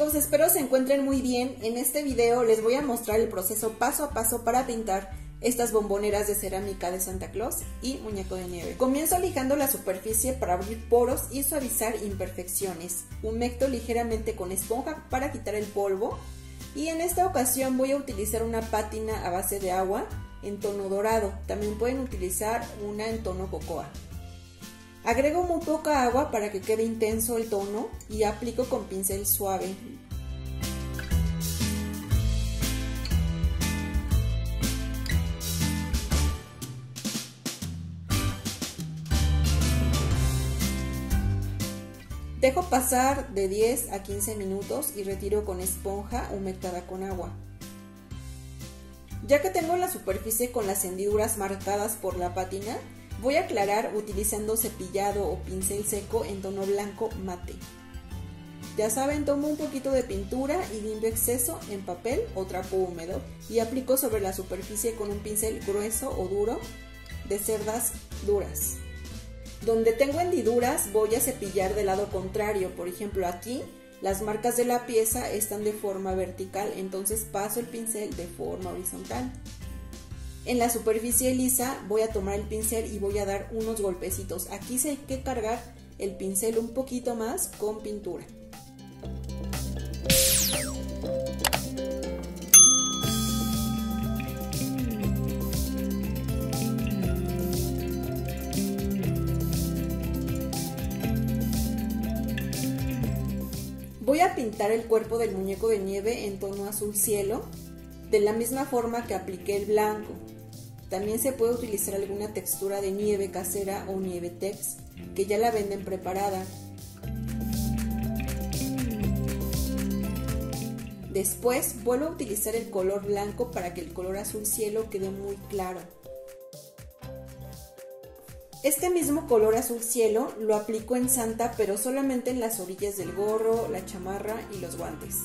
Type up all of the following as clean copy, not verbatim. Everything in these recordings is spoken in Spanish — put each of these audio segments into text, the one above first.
amigos, espero se encuentren muy bien. En este video les voy a mostrar el proceso paso a paso para pintar estas bomboneras de cerámica de Santa Claus y muñeco de nieve. Comienzo lijando la superficie para abrir poros y suavizar imperfecciones. Humecto ligeramente con esponja para quitar el polvo. Y en esta ocasión voy a utilizar una pátina a base de agua en tono dorado. También pueden utilizar una en tono cocoa. Agrego muy poca agua para que quede intenso el tono y aplico con pincel suave. Dejo pasar de 10 a 15 minutos y retiro con esponja humectada con agua. Ya que tengo la superficie con las hendiduras marcadas por la pátina, voy a aclarar utilizando cepillado o pincel seco en tono blanco mate. Ya saben, tomo un poquito de pintura y limpio exceso en papel o trapo húmedo y aplico sobre la superficie con un pincel grueso o duro de cerdas duras. Donde tengo hendiduras voy a cepillar del lado contrario, por ejemplo aquí las marcas de la pieza están de forma vertical, entonces paso el pincel de forma horizontal. En la superficie lisa voy a tomar el pincel y voy a dar unos golpecitos, aquí sí hay que cargar el pincel un poquito más con pintura. Voy a pintar el cuerpo del muñeco de nieve en tono azul cielo, de la misma forma que apliqué el blanco. También se puede utilizar alguna textura de nieve casera o nieve tex, que ya la venden preparada. Después vuelvo a utilizar el color blanco para que el color azul cielo quede muy claro. Este mismo color azul cielo lo aplico en Santa, pero solamente en las orillas del gorro, la chamarra y los guantes.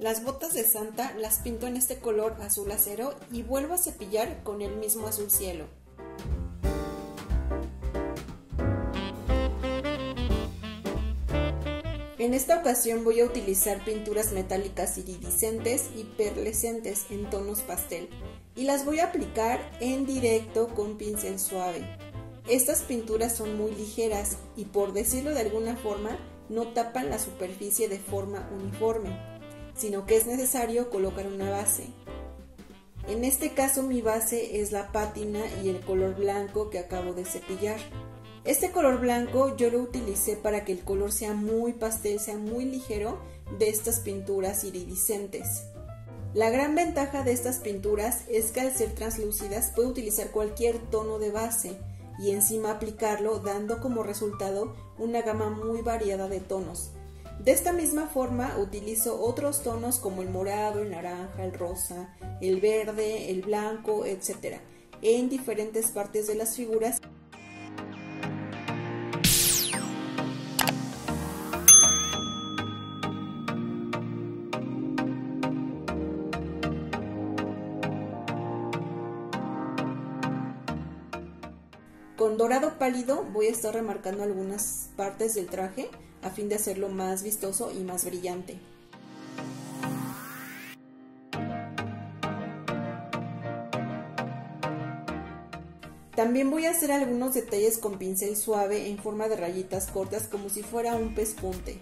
Las botas de Santa las pinto en este color azul acero y vuelvo a cepillar con el mismo azul cielo. En esta ocasión voy a utilizar pinturas metálicas iridiscentes y perlescentes en tonos pastel y las voy a aplicar en directo con pincel suave. Estas pinturas son muy ligeras y, por decirlo de alguna forma, no tapan la superficie de forma uniforme, sino que es necesario colocar una base. En este caso mi base es la pátina y el color blanco que acabo de cepillar. Este color blanco yo lo utilicé para que el color sea muy pastel, sea muy ligero de estas pinturas iridiscentes. La gran ventaja de estas pinturas es que al ser translúcidas puedo utilizar cualquier tono de base y encima aplicarlo, dando como resultado una gama muy variada de tonos. De esta misma forma utilizo otros tonos como el morado, el naranja, el rosa, el verde, el blanco, etc. en diferentes partes de las figuras. Con dorado pálido voy a estar remarcando algunas partes del traje a fin de hacerlo más vistoso y más brillante. También voy a hacer algunos detalles con pincel suave en forma de rayitas cortas como si fuera un pespunte.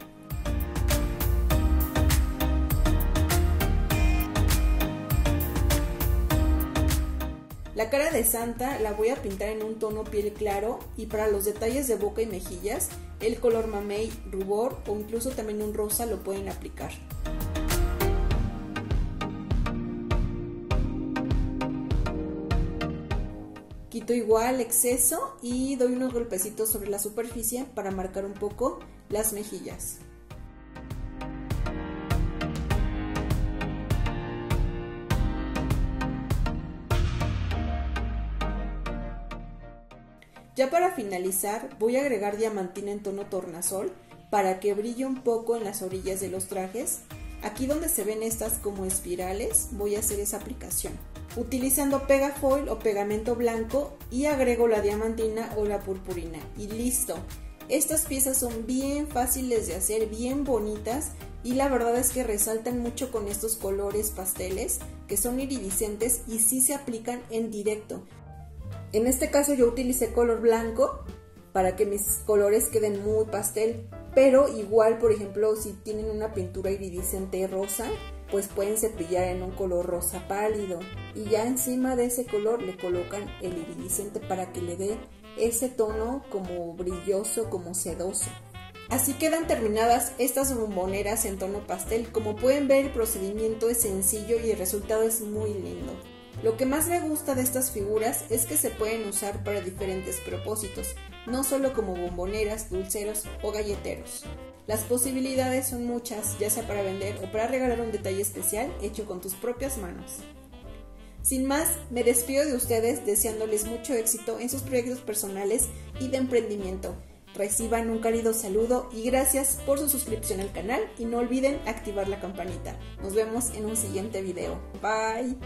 La cara de Santa la voy a pintar en un tono piel claro y para los detalles de boca y mejillas, el color mamey, rubor o incluso también un rosa lo pueden aplicar. Quito igual exceso y doy unos golpecitos sobre la superficie para marcar un poco las mejillas. Ya para finalizar voy a agregar diamantina en tono tornasol para que brille un poco en las orillas de los trajes. Aquí donde se ven estas como espirales, voy a hacer esa aplicación. Utilizando pegafoil o pegamento blanco y agrego la diamantina o la purpurina. Y listo. Estas piezas son bien fáciles de hacer, bien bonitas y la verdad es que resaltan mucho con estos colores pasteles que son iridiscentes y sí se aplican en directo. En este caso yo utilicé color blanco para que mis colores queden muy pastel, pero igual por ejemplo si tienen una pintura iridiscente rosa, pues pueden cepillar en un color rosa pálido y ya encima de ese color le colocan el iridiscente para que le dé ese tono como brilloso, como sedoso. Así quedan terminadas estas bomboneras en tono pastel. Como pueden ver, el procedimiento es sencillo y el resultado es muy lindo. Lo que más me gusta de estas figuras es que se pueden usar para diferentes propósitos, no solo como bomboneras, dulceros o galleteros. Las posibilidades son muchas, ya sea para vender o para regalar un detalle especial hecho con tus propias manos. Sin más, me despido de ustedes deseándoles mucho éxito en sus proyectos personales y de emprendimiento. Reciban un cálido saludo y gracias por su suscripción al canal y no olviden activar la campanita. Nos vemos en un siguiente video. Bye.